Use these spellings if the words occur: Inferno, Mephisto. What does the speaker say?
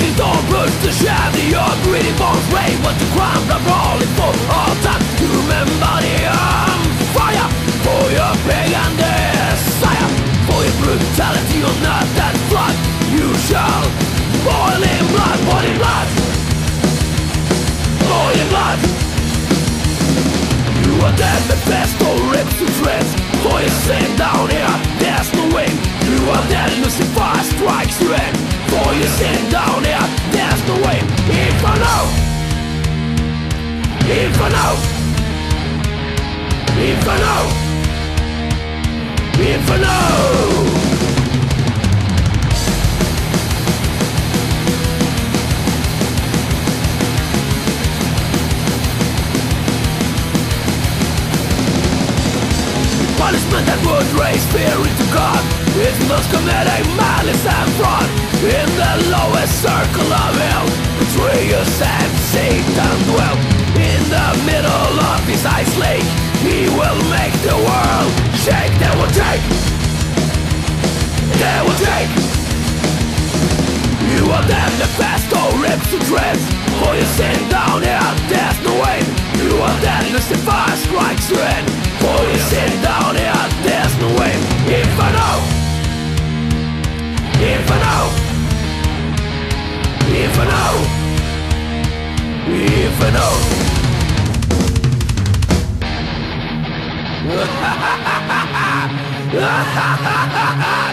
Knocking door burst to shatter your greedy bones. Rain was the ground I'm rolling for all time. You remember the arms. Fire for your pagan desire, for your brutality on earth and flood. You shall boil in blood, boil in blood, boil in blood. You are dead, Mephisto, ripped to shreds for your sin down here. There's no way. You are dead, Lucifer strikes you in for your sin down here. There's no way. Inferno, Inferno, Inferno, Inferno. Punishment that would raise fear into God. It must commit a malice and fraud in the lowest circle of hell. Betrayers and Satan dwell in the middle of his ice lake. He will make the world shake. They will take, they will take. You are dead, the past all ripped to dreads. For your sin down here, there's no way. You are dead, Lucifer strikes you in. For your sin down here, there's no way. Inferno, Inferno, Inferno, Inferno. Ha ha ha ha ha ha ha ha ha ha.